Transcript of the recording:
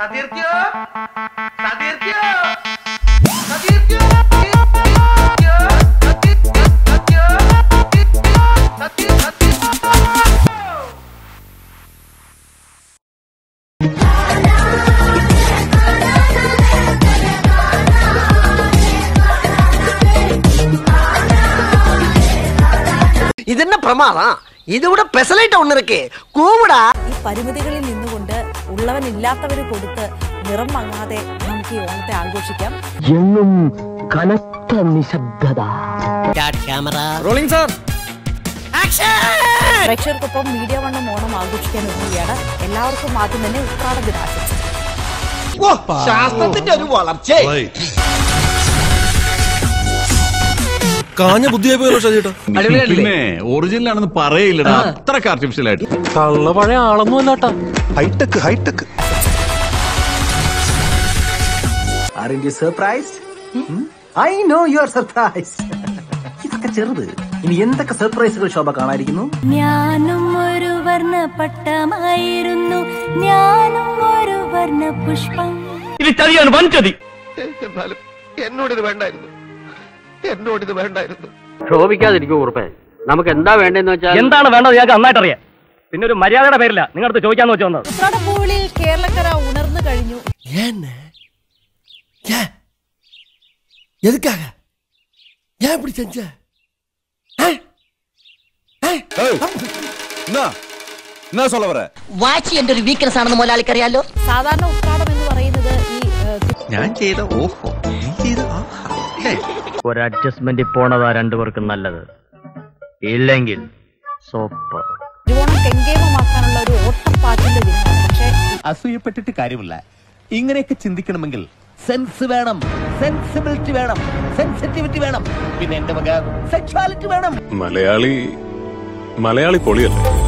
This is Pramada. This is a pesalite. Kuda! Parimithical in the Wunda, Ullavan in Lathavari Pudutta, Miramangade, Monkey on the Algoshikam. Jim Kanata Misabdada. That camera. Rolling, sir. Action! Lecture Kopam media on the Monam Algoshikam in Yada, allowed for Martin and part of the assets. Whoa! Shasta the Dedu Wallap Jay! I don't know. Original and the parade. High tech. Aren't you surprised? Hmm? I know you are surprised. Surprise. No, it is a band. So, we can't go over. Namakanda and the Janda Vanda Yaga Matari. We know Maria Bella, not the Jojano Journal. It's not a fully careless around the Garinu. Yeah, pretend. No, Solovera. Watch you the weekends on the Molali Carriello. Sadano, Prada, for adjustment, the pona are underworking the leather. Illangil, soap. You want to game of Makanala, what part in the window? As you put it to Karibula, Ingrek in the Kinamangal, sensibility venom, sensitivity venom, with end of a girl, sexuality venom. Malayali, Malayali Polyam.